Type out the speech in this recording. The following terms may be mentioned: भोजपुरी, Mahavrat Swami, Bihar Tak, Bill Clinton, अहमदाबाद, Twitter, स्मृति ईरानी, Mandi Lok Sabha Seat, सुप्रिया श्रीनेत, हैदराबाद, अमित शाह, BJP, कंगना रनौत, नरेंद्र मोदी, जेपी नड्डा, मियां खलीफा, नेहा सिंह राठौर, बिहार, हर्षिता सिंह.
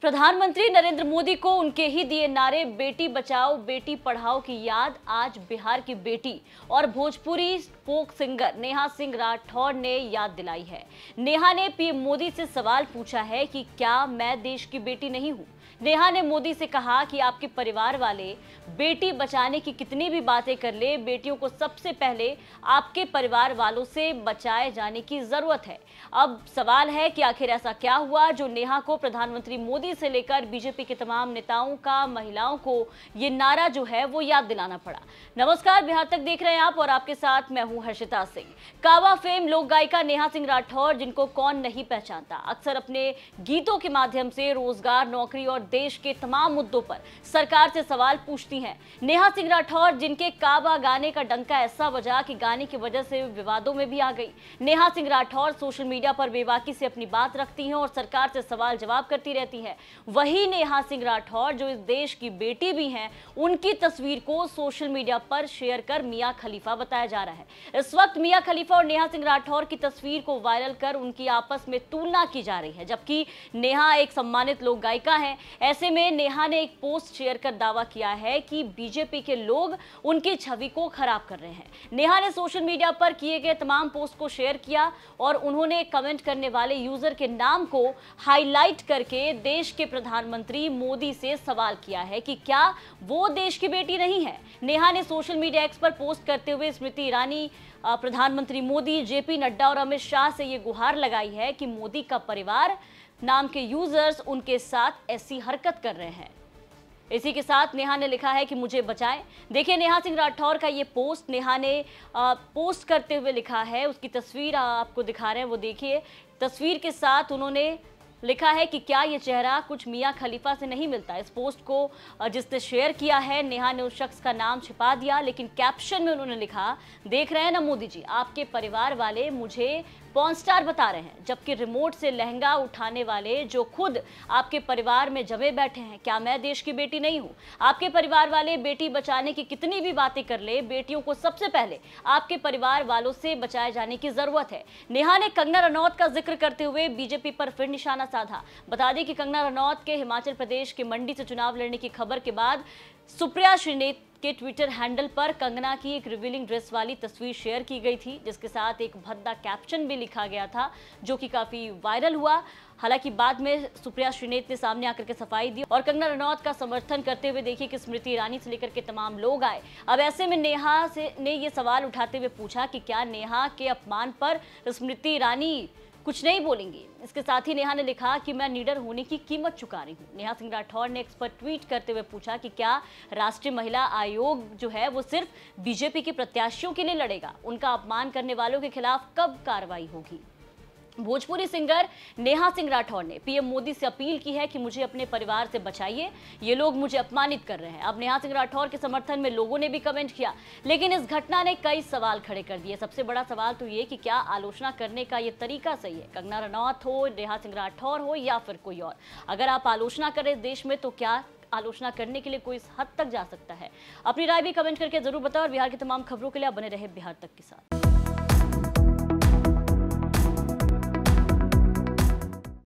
प्रधानमंत्री नरेंद्र मोदी को उनके ही दिए नारे बेटी बचाओ बेटी पढ़ाओ की याद आज बिहार की बेटी और भोजपुरी फोक सिंगर नेहा सिंह राठौर ने याद दिलाई है। नेहा ने पीएम मोदी से सवाल पूछा है कि क्या मैं देश की बेटी नहीं हूँ। नेहा ने मोदी से कहा कि आपके परिवार वाले बेटी बचाने की कितनी भी बातें कर ले, बेटियों को सबसे पहले आपके परिवार वालों से बचाए जाने की जरूरत है। अब सवाल है कि आखिर ऐसा क्या हुआ जो नेहा को प्रधानमंत्री मोदी से लेकर बीजेपी के तमाम नेताओं का, महिलाओं को ये नारा जो है वो याद दिलाना पड़ा। नमस्कार, बिहार तक देख रहे हैं आप और आपके साथ मैं हूं हर्षिता सिंह। कावा फेम लोक गायिका नेहा सिंह राठौर, जिनको कौन नहीं पहचानता, अक्सर अपने गीतों के माध्यम से रोजगार, नौकरी और देश के तमाम मुद्दों पर सरकार से सवाल पूछती हैं। नेहा सिंह राठौर जिनके कावा गाने का डंका ऐसा बजा कि गाने की वजह से विवादों में भी आ गई। नेहा सिंह राठौर सोशल मीडिया पर बेबाकी से अपनी बात रखती है और सरकार से सवाल जवाब करती रहती है। वही नेहा सिंह राठौर जो इस देश की बेटी भी हैं, उनकी तस्वीर को सोशल मीडिया पर शेयर कर मियां खलीफा बताया जा रहा है। इस वक्त मियां खलीफा और नेहा सिंह राठौर की तस्वीर को वायरल कर उनकी आपस में तुलना की जा रही है, जबकि नेहा एक सम्मानित लोक गायिका हैं। ऐसे में नेहा ने एक पोस्ट शेयर कर दावा किया है कि बीजेपी के लोग उनकी छवि को खराब कर रहे हैं। नेहा ने सोशल मीडिया पर किए गए तमाम पोस्ट को शेयर किया और उन्होंने कमेंट करने वाले यूजर के नाम को हाईलाइट करके देश के प्रधानमंत्री मोदी से सवाल किया है कि क्या वो देश की बेटी नहीं है। नेहा ने सोशल मीडिया एक्स पर पोस्ट करते हुए स्मृति ईरानी, प्रधानमंत्री मोदी, जेपी नड्डा और अमित शाह से ये गुहार लगाई है कि मोदी का परिवार नाम के यूजर्स उनके साथ ऐसी हरकत कर रहे हैं। इसी के साथ नेहा ने लिखा है कि मुझे बचाएं। देखिए नेहा सिंह राठौर का ये पोस्ट, नेहा ने पोस्ट करते हुए लिखा है, उसकी तस्वीर आपको दिखा रहे हैं, वो देखिए। तस्वीर के साथ उन्होंने लिखा है कि क्या ये चेहरा कुछ मियां खलीफा से नहीं मिलता। इस पोस्ट को जिसने शेयर किया है, नेहा ने उस शख्स का नाम छिपा दिया, लेकिन कैप्शन में उन्होंने लिखा, देख रहे हैं ना मोदी जी, आपके परिवार वाले मुझे पॉर्न स्टार बता रहे हैं, जबकि रिमोट से लहंगा उठाने वाले जो खुद आपके परिवार में जमे बैठे हैं, क्या मैं देश की बेटी नहीं हूँ। आपके परिवार वाले बेटी बचाने की कितनी भी बातें कर ले, बेटियों को सबसे पहले आपके परिवार वालों से बचाए जाने की जरूरत है। नेहा ने कंगना रनौत का जिक्र करते हुए बीजेपी पर फिर निशाना साधा। बता दें कि कंगना रनौत के हिमाचल प्रदेश के मंडी से चुनाव लड़ने की खबर के बाद सुप्रिया श्रीनेत के ट्विटर हैंडल पर कंगना की एक रिवीलिंग ड्रेस वाली तस्वीर शेयर की गई थी, जिसके साथ एक भद्दा कैप्शन भी लिखा गया था जो कि काफी वायरल हुआ। हालांकि बाद में सुप्रिया श्रीनेत ने सामने आकर के सफाई दी और कंगना रनौत का समर्थन करते हुए देखिए कि स्मृति ईरानी से लेकर के तमाम लोग आए। अब ऐसे में नेहा ने ये सवाल उठाते हुए पूछा कि क्या नेहा के अपमान पर स्मृति ईरानी कुछ नहीं बोलेंगी। इसके साथ ही नेहा ने लिखा कि मैं निडर होने की कीमत चुका रही हूँ। नेहा सिंह राठौर ने एक्स पर ट्वीट करते हुए पूछा कि क्या राष्ट्रीय महिला आयोग जो है वो सिर्फ बीजेपी के प्रत्याशियों के लिए लड़ेगा, उनका अपमान करने वालों के खिलाफ कब कार्रवाई होगी। भोजपुरी सिंगर नेहा सिंह राठौर ने पीएम मोदी से अपील की है कि मुझे अपने परिवार से बचाइए, ये लोग मुझे अपमानित कर रहे हैं। अब नेहा सिंह राठौर के समर्थन में लोगों ने भी कमेंट किया, लेकिन इस घटना ने कई सवाल खड़े कर दिए। सबसे बड़ा सवाल तो ये कि क्या आलोचना करने का ये तरीका सही है। कंगना रनौत हो, नेहा सिंह राठौर हो या फिर कोई और, अगर आप आलोचना करें देश में तो क्या आलोचना करने के लिए कोई इस हद तक जा सकता है। अपनी राय भी कमेंट करके जरूर बताओ और बिहार की तमाम खबरों के लिए आप बने रहे बिहार तक के साथ।